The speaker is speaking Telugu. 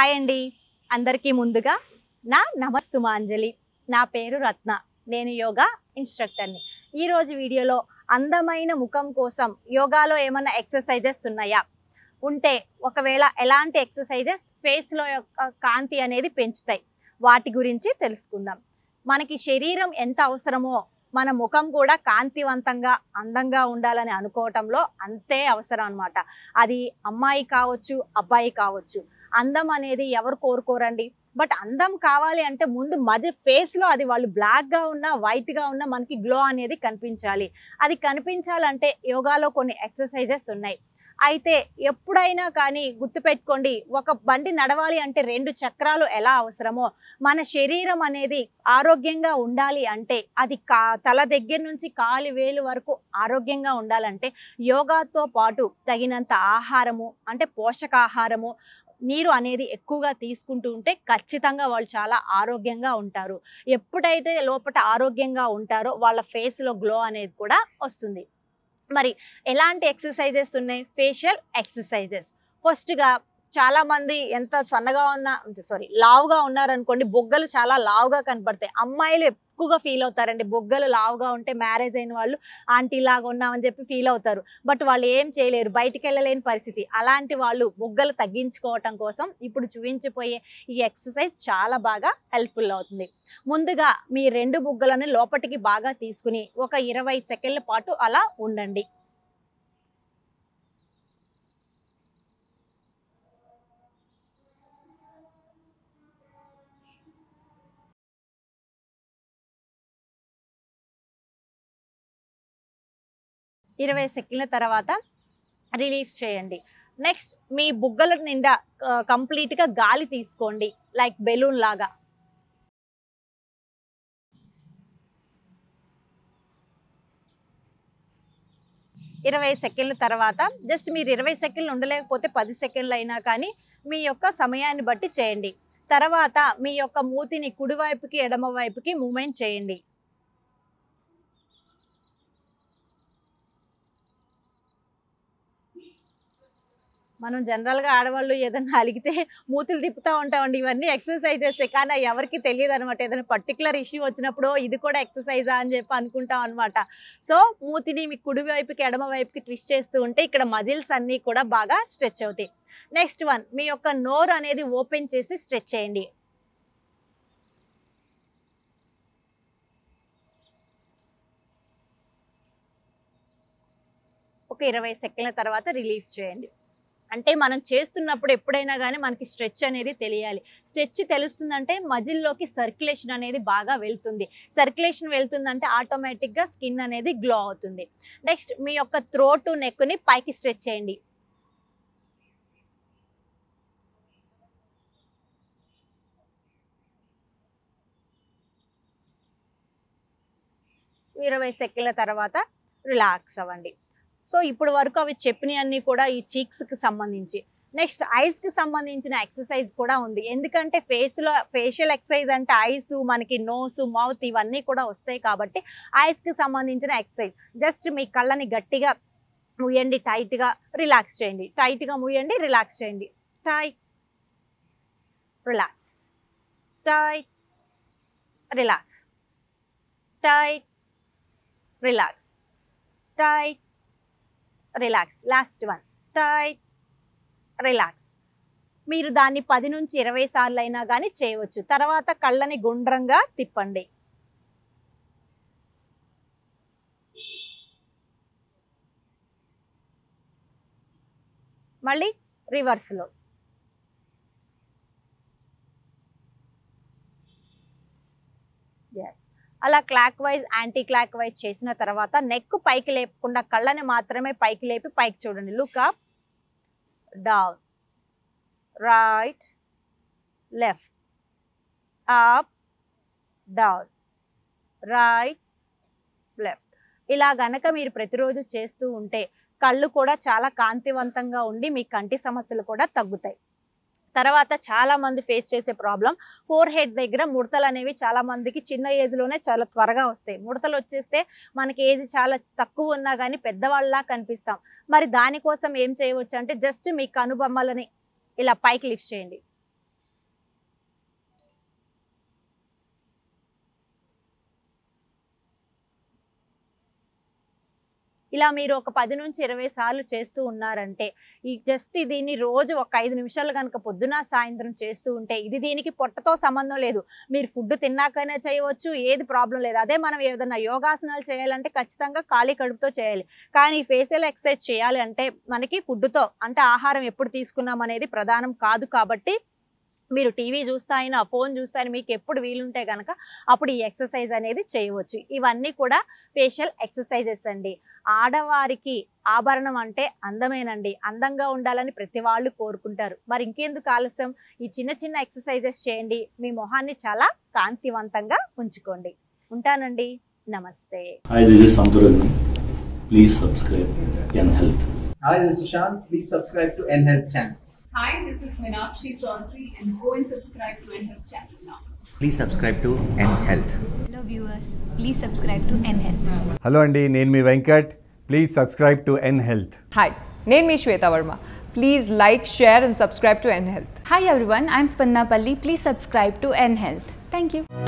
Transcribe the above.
హాయ్ అండి అందరికీ ముందుగా నా నమస్తుమాంజలి నా పేరు రత్న నేను యోగా ఇన్స్ట్రక్టర్ని ఈ రోజు వీడియోలో అందమైన ముఖం కోసం యోగాలో ఏమైనా ఎక్సర్సైజెస్ ఉన్నాయా ఉంటే ఒకవేళ ఎలాంటి ఎక్సర్సైజెస్ ఫేస్లో యొక్క కాంతి అనేది పెంచుతాయి వాటి గురించి తెలుసుకుందాం మనకి శరీరం ఎంత అవసరమో మన ముఖం కూడా కాంతివంతంగా అందంగా ఉండాలని అనుకోవటంలో అంతే అవసరం అన్నమాట అది అమ్మాయి కావచ్చు అబ్బాయి కావచ్చు అందం అనేది ఎవరు కోరుకోరండి బట్ అందం కావాలి అంటే ముందు మధ్య ఫేస్లో అది వాళ్ళు బ్లాక్గా ఉన్నా వైట్గా ఉన్నా మనకి గ్లో అనేది కనిపించాలి అది కనిపించాలంటే యోగాలో కొన్ని ఎక్సర్సైజెస్ ఉన్నాయి అయితే ఎప్పుడైనా కానీ గుర్తుపెట్టుకోండి ఒక బండి నడవాలి అంటే రెండు చక్రాలు ఎలా అవసరమో మన శరీరం అనేది ఆరోగ్యంగా ఉండాలి అంటే అది తల దగ్గర నుంచి కాలి వేలు వరకు ఆరోగ్యంగా ఉండాలంటే యోగాతో పాటు తగినంత ఆహారము అంటే పోషకాహారము నీరు అనేది ఎక్కువగా తీసుకుంటూ ఉంటే ఖచ్చితంగా వాళ్ళు చాలా ఆరోగ్యంగా ఉంటారు ఎప్పుడైతే లోపల ఆరోగ్యంగా ఉంటారో వాళ్ళ ఫేస్లో గ్లో అనేది కూడా వస్తుంది మరి ఎలాంటి ఎక్సర్సైజెస్ ఉన్నాయి ఫేషియల్ ఎక్సర్సైజెస్ ఫస్ట్గా చాలామంది ఎంత సన్నగా ఉన్నా లావుగా ఉన్నారనుకోండి బొగ్గలు చాలా లావుగా కనపడతాయి అమ్మాయిలు ఎక్కువగా ఫీల్ అవుతారండి బొగ్గలు లావుగా ఉంటే మ్యారేజ్ అయిన వాళ్ళు ఆంటీ లాగా ఉన్నామని చెప్పి ఫీల్ అవుతారు బట్ వాళ్ళు ఏం చేయలేరు బయటికి వెళ్ళలేని పరిస్థితి అలాంటి వాళ్ళు బొగ్గలు తగ్గించుకోవటం కోసం ఇప్పుడు చూపించిపోయే ఈ ఎక్సర్సైజ్ చాలా బాగా హెల్ప్ఫుల్ అవుతుంది ముందుగా మీ రెండు బొగ్గలను లోపలికి బాగా తీసుకుని ఒక 20 సెకండ్ల పాటు అలా ఉండండి ఇరవై సెకండ్ల తర్వాత రిలీఫ్ చేయండి నెక్స్ట్ మీ బుగ్గల నిండా కంప్లీట్గా గాలి తీసుకోండి లైక్ బెలూన్ లాగా ఇరవై సెకండ్ల తర్వాత జస్ట్ మీరు 20 సెకండ్లు ఉండలేకపోతే 10 సెకండ్లు అయినా కానీ మీ యొక్క సమయాన్ని బట్టి చేయండి తర్వాత మీ యొక్క మూతిని కుడివైపుకి ఎడమ వైపుకి మూమెంట్ చేయండి మనం జనరల్గా ఆడవాళ్ళు ఏదైనా అలిగితే మూతులు తిప్పుతూ ఉంటామండి ఇవన్నీ ఎక్సర్సైజెస్ కానీ ఎవరికి తెలియదు అనమాట ఏదైనా పర్టికులర్ ఇష్యూ వచ్చినప్పుడు ఇది కూడా ఎక్సర్సైజా అని చెప్పి అనుకుంటాం అనమాట సో మూతిని మీ కుడివైపుకి ఎడమ వైపుకి ట్విస్ట్ చేస్తూ ఉంటే ఇక్కడ మజిల్స్ అన్నీ కూడా బాగా స్ట్రెచ్ అవుతాయి నెక్స్ట్ వన్ మీ యొక్క నోరు అనేది ఓపెన్ చేసి స్ట్రెచ్ చేయండి ఒక 20 సెకండ్ల తర్వాత రిలీఫ్ చేయండి అంటే మనం చేస్తున్నప్పుడు ఎప్పుడైనా కానీ మనకి స్ట్రెచ్ అనేది తెలియాలి స్ట్రెచ్ తెలుస్తుందంటే మజిల్లోకి సర్క్యులేషన్ అనేది బాగా వెళ్తుంది సర్క్యులేషన్ వెళ్తుందంటే ఆటోమేటిక్గా స్కిన్ అనేది గ్లో అవుతుంది నెక్స్ట్ మీ యొక్క థ్రోట్ నెక్ని పైకి స్ట్రెచ్ చేయండి ఇరవై సెకండ్ల తర్వాత రిలాక్స్ అవ్వండి సో ఇప్పుడు వరకు అవి చెప్పినవన్నీ కూడా ఈ చీక్స్కి సంబంధించి నెక్స్ట్ ఐస్కి సంబంధించిన ఎక్సర్సైజ్ కూడా ఉంది ఎందుకంటే ఫేస్లో ఫేషియల్ ఎక్సర్సైజ్ అంటే ఐస్ మనకి నోస్ మౌత్ ఇవన్నీ కూడా వస్తాయి కాబట్టి ఐస్కి సంబంధించిన ఎక్సర్సైజ్ జస్ట్ మీ కళ్ళని గట్టిగా మూయండి టైట్గా రిలాక్స్ చేయండి టైట్గా మూయండి రిలాక్స్ చేయండి tight relax tight relax tight relax tight relax last one tight relax మీరు దాన్ని 10 నుంచి 20 సార్లు అయినా కానీ చేయవచ్చు తర్వాత కళ్ళని గుండ్రంగా తిప్పండి మళ్ళీ రివర్స్లో అలా clockwise anticlockwise చేసిన తర్వాత నెక్ పైకి లేపకుండా కళ్ళని మాత్రమే పైకి లేపి పైకి చూడండి look up down right left up down right left ఇలా గనక మీరు ప్రతిరోజు చేస్తూ ఉంటే కళ్ళు కూడా చాలా కాంతివంతంగా ఉండి మీ కంటి సమస్యలు కూడా తగ్గుతాయి తర్వాత చాలా మంది ఫేస్ చేసే ప్రాబ్లం ఫోర్ హెడ్ దగ్గర ముడతలు అనేవి చాలా మందికి చిన్న ఏజ్లోనే చాలా త్వరగా వస్తాయి ముడతలు వచ్చేస్తే మనకి ఏజ్ చాలా తక్కువ ఉన్నా కానీ పెద్దవాళ్ళలా కనిపిస్తాం మరి దానికోసం ఏం చేయవచ్చు అంటే జస్ట్ మీ కనుబొమ్మలని ఇలా పైకి లిఫ్ట్ చేయండి ఇలా మీరు ఒక 10 నుంచి 20 సార్లు చేస్తూ ఉన్నారంటే ఈ జస్ట్ దీన్ని రోజు ఒక 5 నిమిషాలు గనుక పొద్దున సాయంత్రం చేస్తూ ఉంటే ఇది దీనికి పొట్టతో సంబంధం లేదు. మీరు ఫుడ్ తిన్నాకనే చేయవచ్చు, ఏది ప్రాబ్లం లేదు. అదే మనం ఏదైనా యోగాసనాలు చేయాలంటే ఖచ్చితంగా ఖాళీ కడుపుతో చేయాలి, కానీ ఫేషియల్ ఎక్సర్సైజ్ చేయాలి అంటే మనకి ఫుడ్తో అంటే ఆహారం ఎప్పుడు తీసుకున్నాం అనేది ప్రధానం కాదు. కాబట్టి మీరు టీవీ చూస్తాయినా ఫోన్ చూస్తాయినా మీకు ఎప్పుడు వీలుంటే కనుక అప్పుడు ఈ ఎక్సర్సైజ్ అనేది చేయవచ్చు. ఇవన్నీ కూడా ఫేషియల్ ఎక్సర్సైజెస్ అండి. ఆడవారికి ఆభరణం అంటే అందమేనండి, అందంగా ఉండాలని ప్రతి వాళ్ళు కోరుకుంటారు. మరి ఇంకెందుకు ఆలస్యం, ఈ చిన్న చిన్న ఎక్సర్సైజెస్ చేయండి, మీ మొహాన్ని చాలా కాంతివంతంగా ఉంచుకోండి. ఉంటానండి, నమస్తే. Hi, this is Santuragni. Please subscribe to N Health. Hi, this is Sushant. Please subscribe to N Health channel. Hi, this is Meenakshi Chaudhary and go and subscribe to N Health channel now. Please subscribe to N Health. Hello viewers, please subscribe to N Health. Hello Andi, name me Venkat. Please subscribe to N Health. Hi, name me Shweta Verma. Please like, share and subscribe to N Health. Hi everyone, I am Spanna Palli. Please subscribe to N Health. Thank you.